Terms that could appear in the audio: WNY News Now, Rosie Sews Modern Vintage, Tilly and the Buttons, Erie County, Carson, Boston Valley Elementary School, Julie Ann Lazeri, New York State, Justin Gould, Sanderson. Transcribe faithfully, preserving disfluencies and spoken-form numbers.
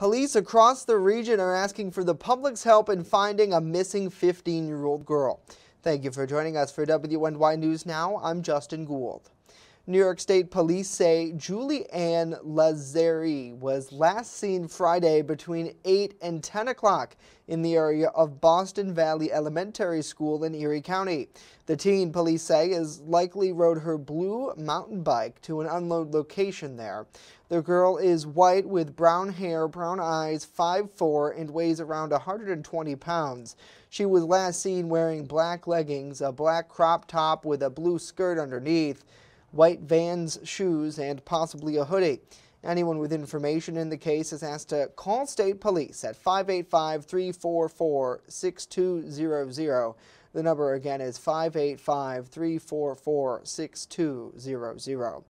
Police across the region are asking for the public's help in finding a missing fifteen-year-old girl. Thank you for joining us for W N Y News Now. I'm Justin Gould. New York State police say Julie Ann Lazeri was last seen Friday between eight and ten o'clock in the area of Boston Valley Elementary School in Erie County. The teen, police say, is likely rode her blue mountain bike to an unknown location there. The girl is white with brown hair, brown eyes, five foot four, and weighs around one hundred twenty pounds. She was last seen wearing black leggings, a black crop top with a blue skirt underneath, white Vans shoes, and possibly a hoodie. Anyone with information in the case is asked to call state police at five eight five, three four four, six two zero zero. The number again is five eight five, three four four, six two zero zero.